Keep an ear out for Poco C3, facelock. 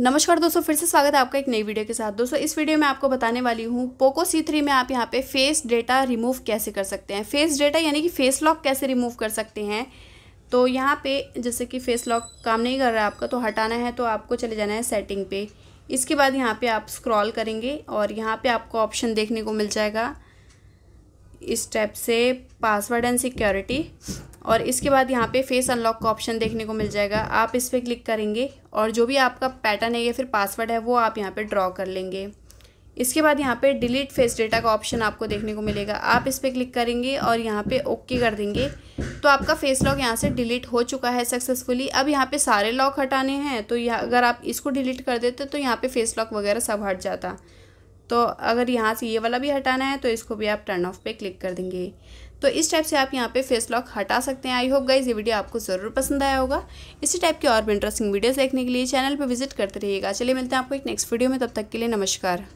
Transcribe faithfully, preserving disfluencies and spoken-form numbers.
नमस्कार दोस्तों, फिर से स्वागत है आपका एक नई वीडियो के साथ। दोस्तों इस वीडियो में आपको बताने वाली हूँ पोको सी थ्री में आप यहाँ पे फेस डेटा रिमूव कैसे कर सकते हैं, फेस डेटा यानी कि फेस लॉक कैसे रिमूव कर सकते हैं। तो यहाँ पे जैसे कि फेस लॉक काम नहीं कर रहा है आपका, तो हटाना है तो आपको चले जाना है सेटिंग पे। इसके बाद यहाँ पर आप स्क्रॉल करेंगे और यहाँ पर आपको ऑप्शन देखने को मिल जाएगा इस टाइप से पासवर्ड एंड सिक्योरिटी, और इसके बाद यहाँ पे फेस अनलॉक का ऑप्शन देखने को मिल जाएगा। आप इस पर क्लिक करेंगे और जो भी आपका पैटर्न है या फिर पासवर्ड है वो आप यहाँ पे ड्रॉ कर लेंगे। इसके बाद यहाँ पे डिलीट फेस डेटा का ऑप्शन आपको देखने को मिलेगा, आप इस पर क्लिक करेंगे और यहाँ पे ओके कर देंगे तो आपका फेस लॉक यहाँ से डिलीट हो चुका है सक्सेसफुली। अब यहाँ पे सारे लॉक हटाने हैं तो यहाँ अगर आप इसको डिलीट कर देते तो यहाँ पर फेस लॉक वगैरह सब हट जाता। तो अगर यहाँ से ये वाला भी हटाना है तो इसको भी आप टर्न ऑफ पे क्लिक कर देंगे। तो इस टाइप से आप यहाँ पे फेस लॉक हटा सकते हैं। आई होप गाइस ये वीडियो आपको ज़रूर पसंद आया होगा। इसी टाइप के और भी इंटरेस्टिंग वीडियोस देखने के लिए चैनल पे विजिट करते रहिएगा। चलिए मिलते हैं आपको एक नेक्स्ट वीडियो में, तब तक के लिए नमस्कार।